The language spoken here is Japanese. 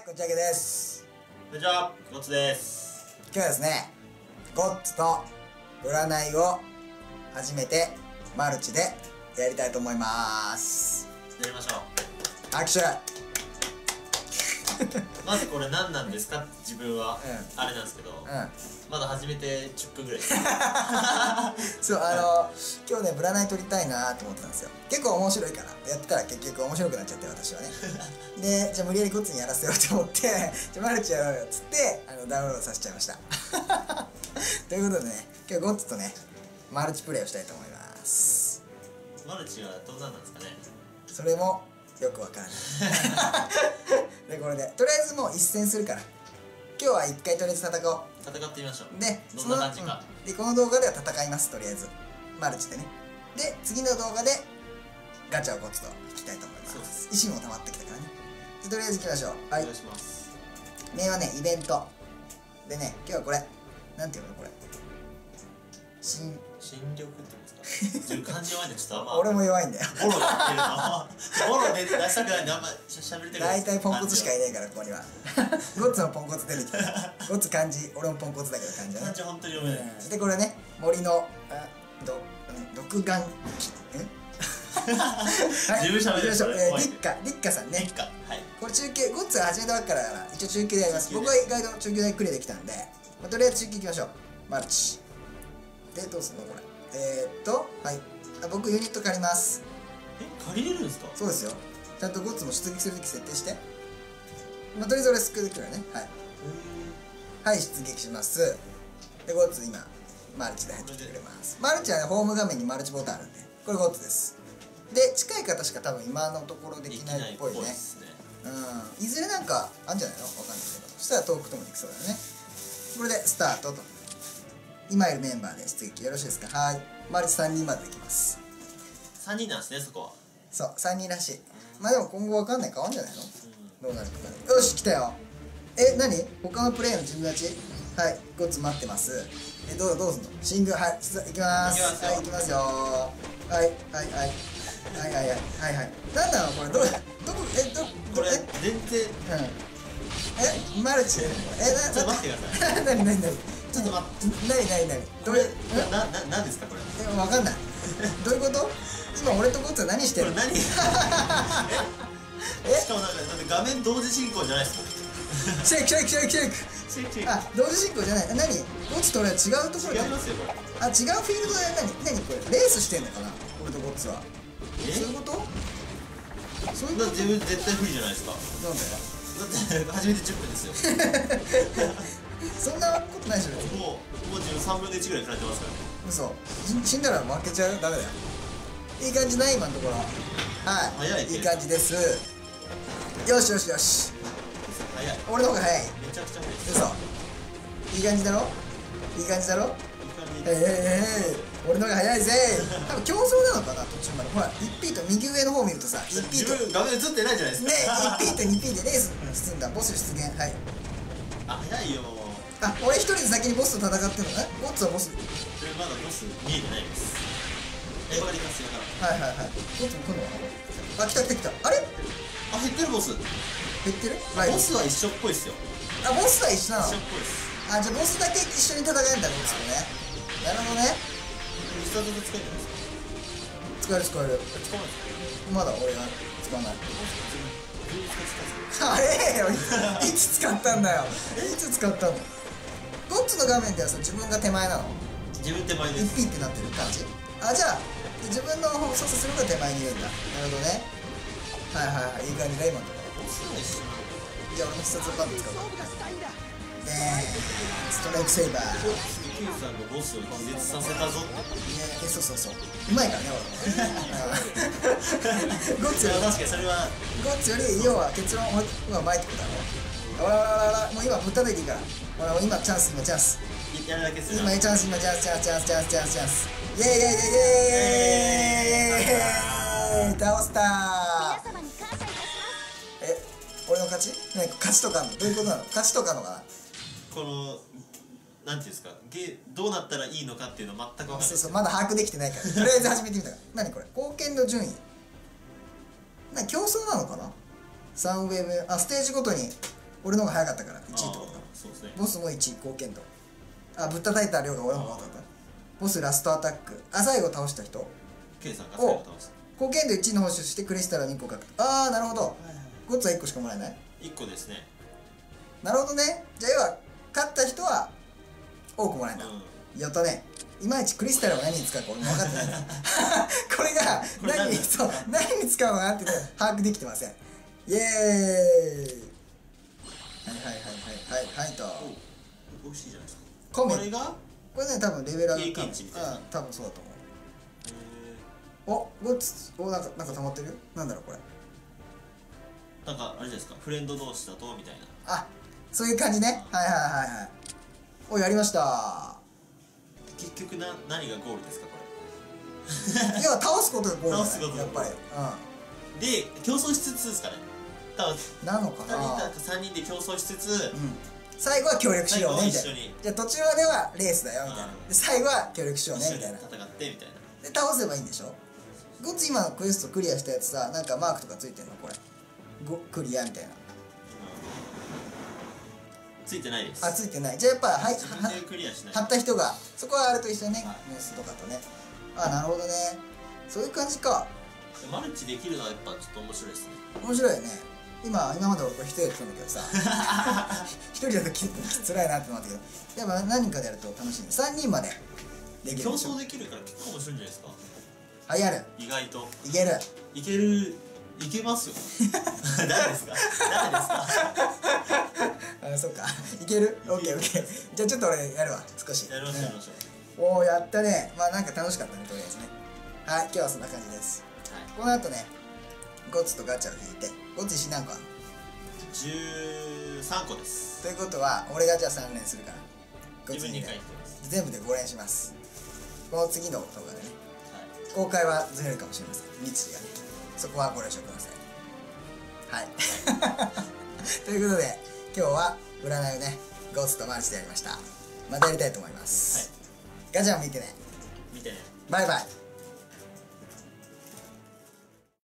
い、こちらけです。こんにちは、ゴッツです。今日はですね、ゴッツと占いを初めてマルチでやりたいと思います。やりましょう。拍手。まずこれ何なんですか？自分は、うん、あれなんですけど、うん、まだ始めて10分ぐらいです。そう、今日ね占い撮りたいなと思ってたんですよ。結構面白いからやってたら結局面白くなっちゃって、私はね。で、じゃあ無理やりゴッツにやらせようと思って「じゃあマルチやろうよ」っつってダウンロードさせちゃいました。ということでね、今日ゴッツとねマルチプレイをしたいと思います。マルチはどんなんなんですかね、それもよくわからない。で、これでとりあえずもう一戦するから、今日は一回とりあえず戦おう。戦ってみましょう。で、どんな感じか、うん、でこの動画では戦います。とりあえずマルチでね。で、次の動画でガチャをゴッツと引きたいと思います。そうです。石も溜まってきたからね。で、とりあえずいきましょう。はい、お願いします。名はね、イベントでね、今日はこれなんていうの、これ新緑って言うんですか。感じ弱いんで、ちょっとあんま俺も弱いんだよ。ボロが出るの。ボロ出したくないんで、あんま喋りたくない。大体ポンコツしかいないから、ここには。ゴッツもポンコツ出てきた。ゴッツ漢字、俺もポンコツだけど漢字だね。漢字本当に読めない。で、これね、森の独眼。自分喋ってましょう。立花さんね。これ中継、ゴッツは始めたばっかだから、一応中継でやります。僕は意外と中継でクリアできたんで、とりあえず中継いきましょう。マルチ。で、どうすんのこれ。はい、僕ユニット借ります。え、借りれるんですか。そうですよ。ちゃんとゴッツも出撃するとき設定して、まあ、とりあえず俺救うときはね、はい、出撃します。で、ゴッツ今マルチで入ってきてくれます。マルチはね、ホーム画面にマルチボタンあるんで、これゴッツです。で、近い方しか多分今のところできないっぽいね。うん、いずれなんかあるんじゃないの、わかんないけど、そしたら遠くともできそうだよね。これでスタートと。今いるメンバーで出撃よろしいですか。はい、マルチ3人までできます。3人なんですね、そこは。そう、3人らしい。まあでも今後わかんない、変わんじゃないの、うん、どうなるかね。よし、来たよ。え、何他のプレイヤーの自分たち。はい、ゴッツ待ってます。え、どうすんの、進軍。はい、行きます。はい、行きますよ。はい、何なのこれ、どここれ全然、え、マルチ、ちょっと待ってください。何ちょっと待って、なにこれ、なんですかこれ。わかんない。どういうこと？今俺とゴッツは何してるの？これ何？しかもなんか画面同時進行じゃないですか。シェイク。あ、同時進行じゃない。何？ゴッツと俺は違うところ。違いますよこれ。あ、違うフィールドで何これレースしてんのかな？俺とゴッツは。そういうこと？そういうこと？自分絶対不利じゃないですか。なんで？だって初めて10分ですよ。そんなことないでしょ。もう自分3分の1ぐらい食らってますからね。嘘。死んだら負けちゃう。ダメだよ。いい感じない今のところ。はい。早い。いい感じです。よし。早い。俺の方が早い。めちゃくちゃ早い。嘘。いい感じだろ。俺の方が早いぜ。多分競争なのかな途中まで。ほら 1P と右上の方見るとさ、1P と自分画面映ってないじゃないですか。ね、1P と 2P でレース進んだボス出現。はい。あ、早いよ。あ、俺一人で先にボスと戦ってるのね。ゴッツはボス。俺まだボス見えてないです。え、わかりますよ。はい。ゴッツも来るのかな。あ、来た。あれ？あ、減ってるボス。減ってる？ボスは一緒っぽいっすよ。あ、ボスは一緒なの。一緒っぽいっす。あ、じゃあボスだけ一緒に戦えんだゴッツとね。なるほどね。一度ずつ使えるんですか。使える。使わない。まだ俺が使わない。あれ？いつ使ったんだよ。いつ使ったの？ゴッツの画面ではさ、自分が手前なの。自分手前です。1P ってなってる感じ。あ、じゃあ自分の方を操作するのが手前にいるんだ。なるほどね。はい、いい感じだ今のところ。じゃあ俺の必殺バンド使おう。でストライクセイバー。キュウさんのボスを気絶させたぞって。いや、そううまいからね俺。ゴッツより確かにそれはゴッツより要は結論がうまいってことだろ。もう今ぶったでいいから。今チャンス。今チャンス。イエーイ倒したー。え、俺の勝ち？何か勝ちとかのどういうことなの？勝ちとかのかな。このなんていうんですか、どうなったらいいのかっていうの全く分からない。そうまだ把握できてないから。とりあえず始めてみたから。何これ？貢献度順位。競争なのかな？サンウェブ、あ、ステージごとに。俺の方が早かったから1位ってことか。そうですね。ボスも1位貢献度。あ、ぶったたいた量が俺の方が多かった。ボスラストアタック。あ、最後倒した人。K さんが最後倒した。貢献度1位の報酬してクレスタルは2個獲得。ああ、なるほど。ゴッツは1個しかもらえない。1個ですね。なるほどね。じゃあ要は勝った人は多くもらえた。やったね。いまいちクリスタルは何に使うか俺も分かってないなこれが何にそう何に使うのかって把握できてません。イエーイ。はいはいはいはいはいと美味しいじゃないですか。これがこれね多分レベル上がるかも。あ、多分そうだと思う。おごっつおなんか溜まってる。なんだろうこれ。なんかあれですか、フレンド同士だとみたいな。あ、そういう感じね。はいはいはいはい。おやりました。結局何がゴールですかこれ。いや倒すことがゴール。倒すことやっぱり。うん。で競争しつつですかね。なのかな。2人3人で競争しつつ、最後は協力しようねみたいな。じゃあ途中まではレースだよみたいな。最後は協力しようねみたいな。戦ってみたいな。で倒せばいいんでしょ。ゴッツ今のクエストクリアしたやつさ、なんかマークとかついてるのこれ。クリアみたいな。ついてないです。あ、ついてない。じゃあやっぱはい貼った人がそこはあれと一緒にね、ニュースとかとね。あ、なるほどね。そういう感じか。マルチできるのはやっぱちょっと面白いですね。面白いよね。今まで俺一人で来たんだけどさ一人だとつらいなって思ったけど、やっぱ何人かでやると楽しい。3人までできる。競争できるから結構面白いんじゃないですか。はやる。意外といけるいけるいけますよ。誰ですか？誰ですか？あ、そうか。いける？オッケーオッケー。じゃあちょっと俺やるわ。少し。やりましょうやりましょう。おお、やったね。まあなんか楽しかったねとりあえずね。はい、今日はそんな感じです。はい、この後ね、ゴッツとガチャを引いて、ゴッツ石何個ある？13個です。ということは俺がじゃあ3連するから。ゴッツ2回。全部で5連します。この次の動画でね。はい、公開はずれるかもしれません。日時がね。そこはご了承ください。はい。ということで、今日は占いをね、ゴッツとマルチでやりました。またやりたいと思います。はい、ガチャ見てね。見てね。バイバイ。